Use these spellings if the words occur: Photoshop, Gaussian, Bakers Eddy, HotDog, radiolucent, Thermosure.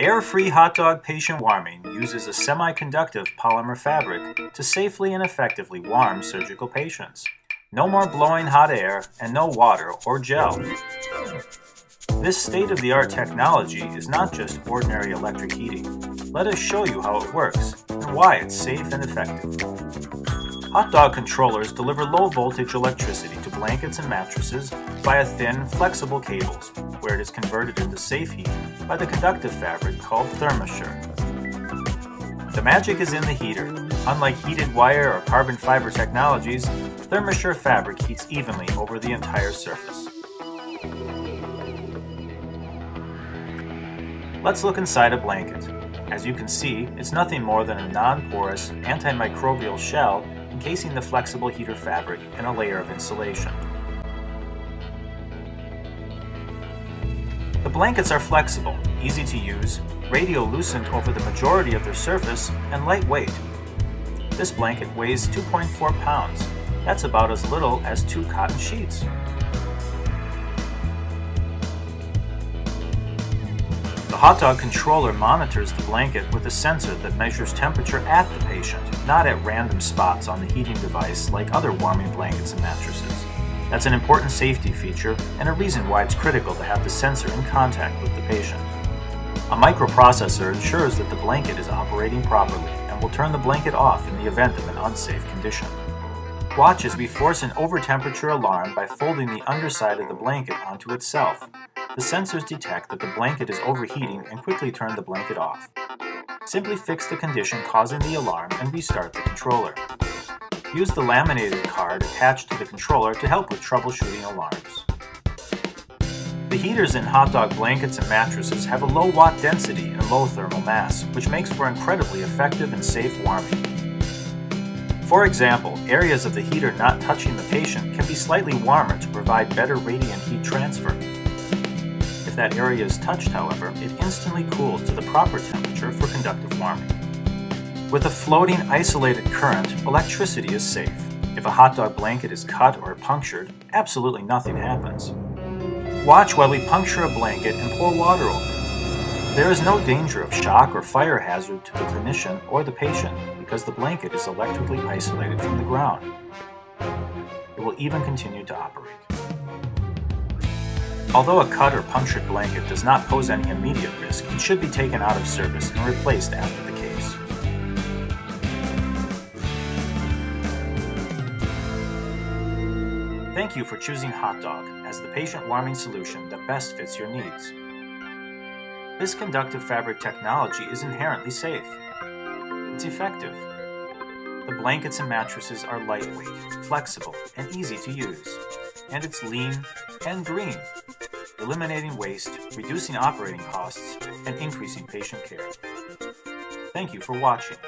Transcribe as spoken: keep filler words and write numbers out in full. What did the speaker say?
Air-free hot dog patient warming uses a semi-conductive polymer fabric to safely and effectively warm surgical patients. No more blowing hot air and no water or gel. This state-of-the-art technology is not just ordinary electric heating. Let us show you how it works and why it's safe and effective. Hot dog controllers deliver low-voltage electricity to blankets and mattresses via thin, flexible cables, where it is converted into safe heat by the conductive fabric called Thermosure. The magic is in the heater. Unlike heated wire or carbon fiber technologies, Thermosure fabric heats evenly over the entire surface. Let's look inside a blanket. As you can see, it's nothing more than a non-porous, antimicrobial shell encasing the flexible heater fabric in a layer of insulation. The blankets are flexible, easy to use, radiolucent over the majority of their surface, and lightweight. This blanket weighs two point four pounds. That's about as little as two cotton sheets. The hot dog controller monitors the blanket with a sensor that measures temperature at the patient, not at random spots on the heating device like other warming blankets and mattresses. That's an important safety feature and a reason why it's critical to have the sensor in contact with the patient. A microprocessor ensures that the blanket is operating properly and will turn the blanket off in the event of an unsafe condition. Watch as we force an overtemperature alarm by folding the underside of the blanket onto itself. The sensors detect that the blanket is overheating and quickly turn the blanket off. Simply fix the condition causing the alarm and restart the controller. Use the laminated card attached to the controller to help with troubleshooting alarms. The heaters in hot dog blankets and mattresses have a low watt density and low thermal mass, which makes for incredibly effective and safe warming. For example, areas of the heater not touching the patient can be slightly warmer to provide better radiant heat transfer. If that area is touched, however, it instantly cools to the proper temperature for conductive warming. With a floating, isolated current, electricity is safe. If a hot dog blanket is cut or punctured, absolutely nothing happens. Watch while we puncture a blanket and pour water over it. There is no danger of shock or fire hazard to the clinician or the patient because the blanket is electrically isolated from the ground. It will even continue to operate. Although a cut or punctured blanket does not pose any immediate risk, it should be taken out of service and replaced after the case. Thank you for choosing HotDog as the patient warming solution that best fits your needs. This conductive fabric technology is inherently safe. It's effective. The blankets and mattresses are lightweight, flexible, and easy to use. And it's lean and green, eliminating waste, reducing operating costs, and increasing patient care. Thank you for watching.